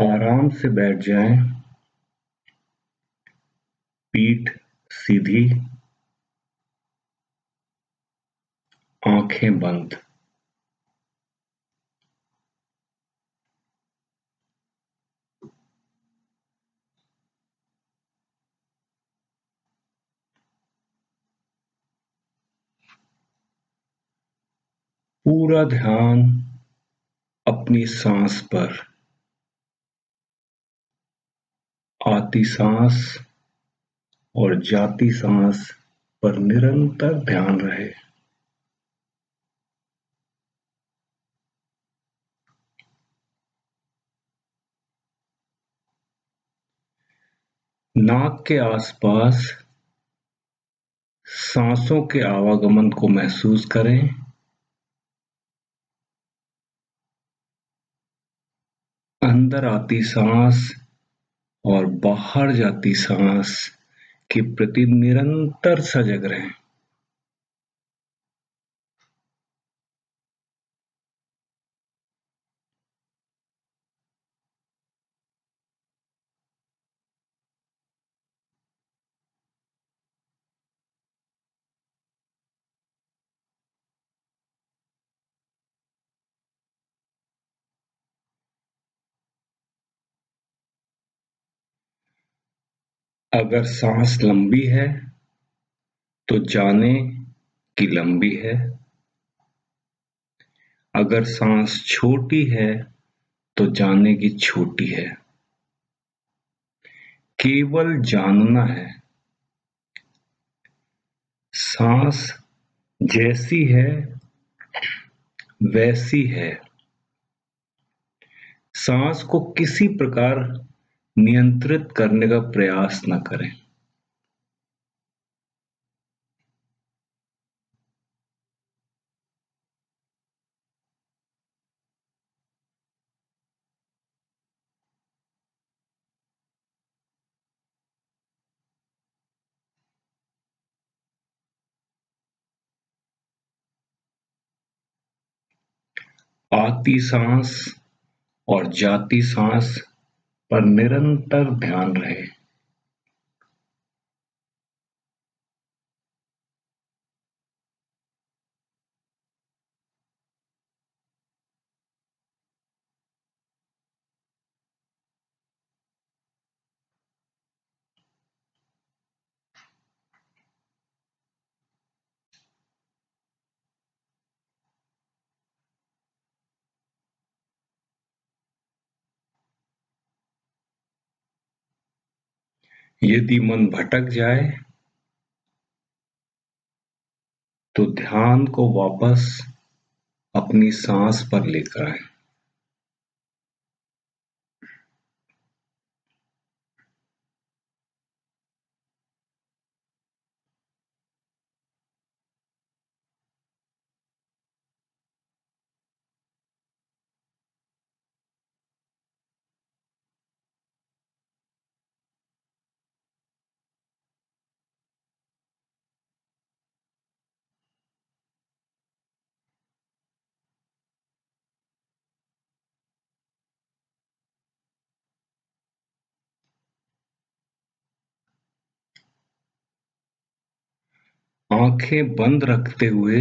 आराम से बैठ जाएं, पीठ सीधी, आंखें बंद। पूरा ध्यान अपनी सांस पर। आती सांस और जाती सांस पर निरंतर ध्यान रहे। नाक के आसपास सांसों के आवागमन को महसूस करें। अंदर आती सांस और बाहर जाती सांस के प्रति निरंतर सजग रहें। अगर सांस लंबी है तो जाने कि लंबी है, अगर सांस छोटी है तो जाने कि छोटी है। केवल जानना है। सांस जैसी है वैसी है। सांस को किसी प्रकार नियंत्रित करने का प्रयास न करें। आती सांस और जाती सांस पर निरंतर ध्यान रहे। यदि मन भटक जाए तो ध्यान को वापस अपनी सांस पर लेकर आए। आंखें बंद रखते हुए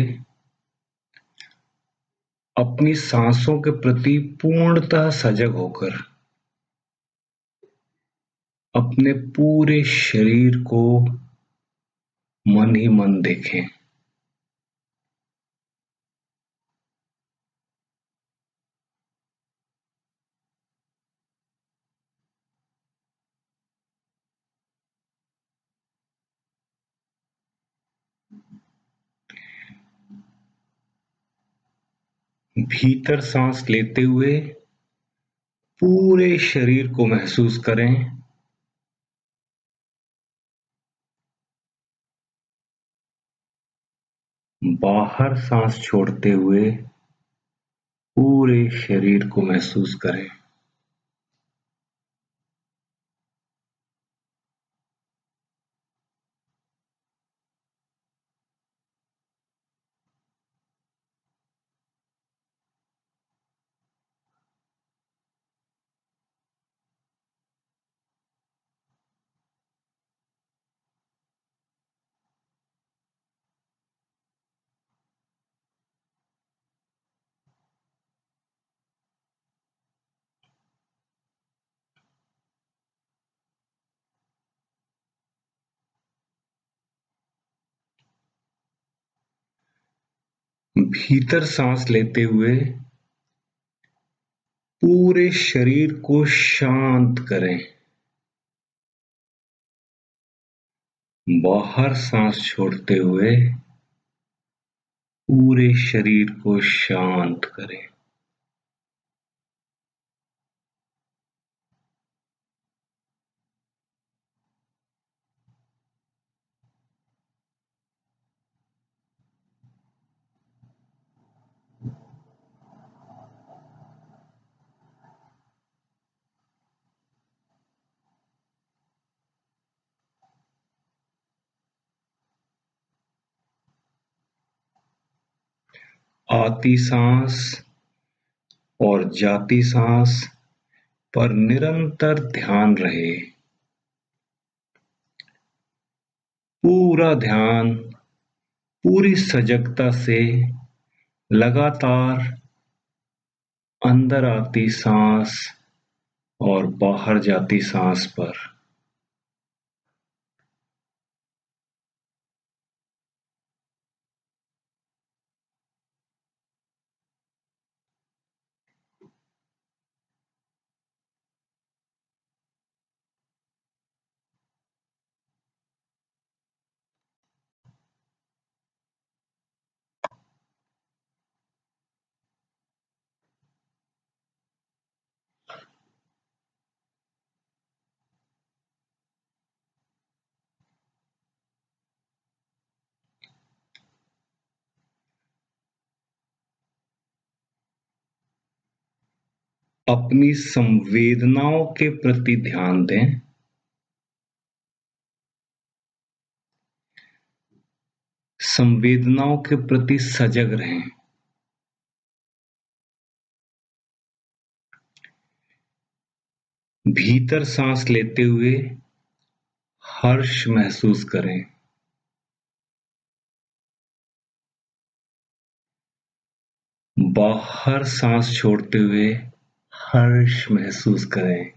अपनी सांसों के प्रति पूर्णतः सजग होकर अपने पूरे शरीर को मन ही मन देखें। भीतर सांस लेते हुए पूरे शरीर को महसूस करें। बाहर सांस छोड़ते हुए पूरे शरीर को महसूस करें। भीतर सांस लेते हुए पूरे शरीर को शांत करें, बाहर सांस छोड़ते हुए पूरे शरीर को शांत करें। आती सांस और जाती सांस पर निरंतर ध्यान रहे। पूरा ध्यान पूरी सजगता से लगातार अंदर आती सांस और बाहर जाती सांस पर। अपनी संवेदनाओं के प्रति ध्यान दें। संवेदनाओं के प्रति सजग रहें। भीतर सांस लेते हुए हर्ष महसूस करें। बाहर सांस छोड़ते हुए हर्ष महसूस करें।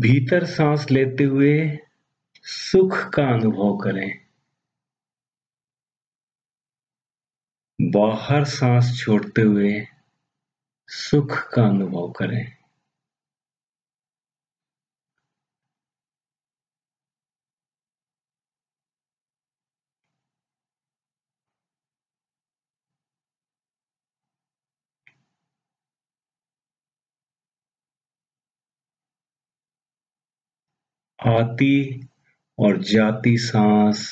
भीतर सांस लेते हुए सुख का अनुभव करें। बाहर सांस छोड़ते हुए सुख का अनुभव करें। आती और जाती सांस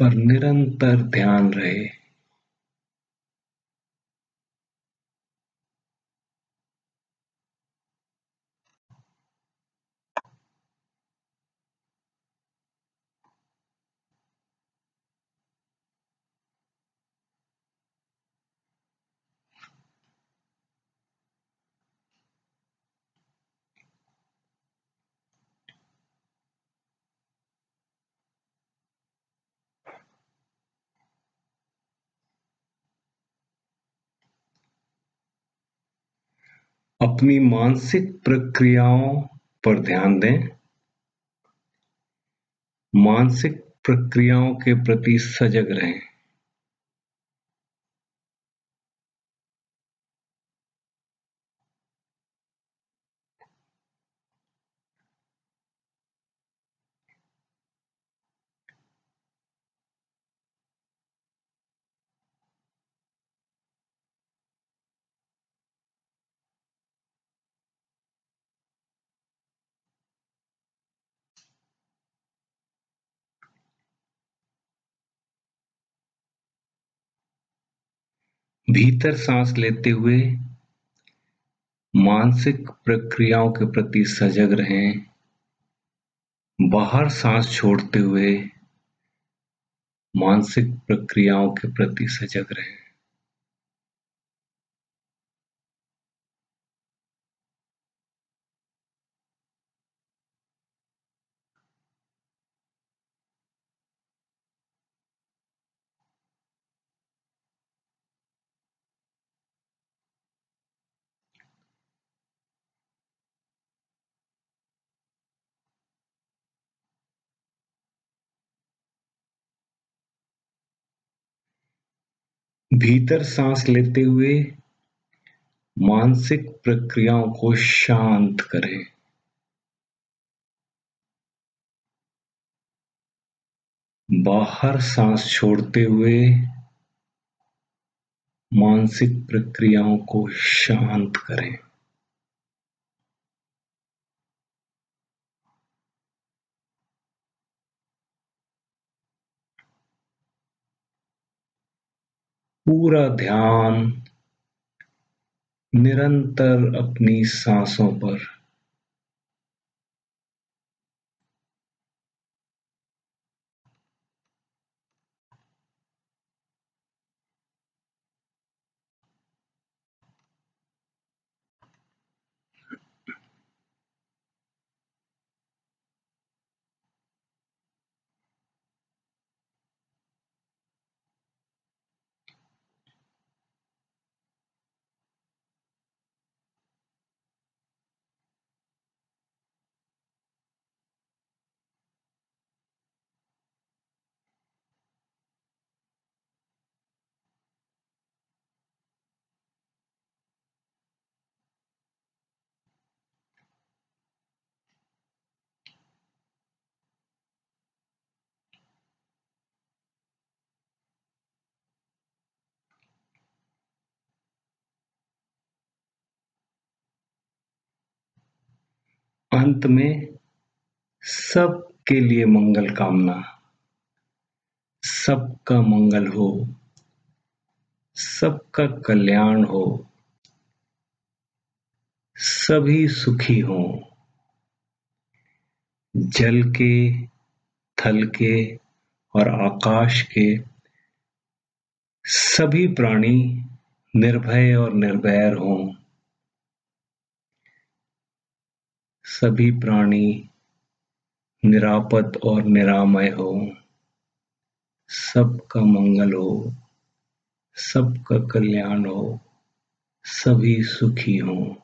पर निरंतर ध्यान रहे। अपनी मानसिक प्रक्रियाओं पर ध्यान दें। मानसिक प्रक्रियाओं के प्रति सजग रहें। भीतर सांस लेते हुए मानसिक प्रक्रियाओं के प्रति सजग रहें, बाहर सांस छोड़ते हुए मानसिक प्रक्रियाओं के प्रति सजग रहें। भीतर सांस लेते हुए मानसिक प्रक्रियाओं को शांत करें। बाहर सांस छोड़ते हुए मानसिक प्रक्रियाओं को शांत करें। पूरा ध्यान निरंतर अपनी सांसों पर। अंत में सबके लिए मंगल कामना। सबका मंगल हो, सबका कल्याण हो, सभी सुखी हो, जल के, थल के और आकाश के सभी प्राणी निर्भय और निर्वैर हों, सभी प्राणी निरापद और निरामय हो, सबका मंगल हो, सबका कल्याण हो, सभी सुखी हो।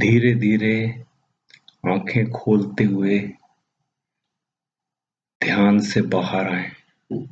धीरे धीरे आंखें खोलते हुए ध्यान से बाहर आएं।